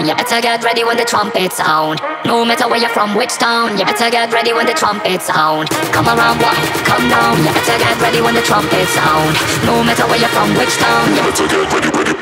You better get ready when the trumpet sound. No matter where you're from, which town, you better get ready when the trumpet sound. Come around, boy, come down. You better get ready when the trumpet sound. No matter where you're from, which town, you better get ready.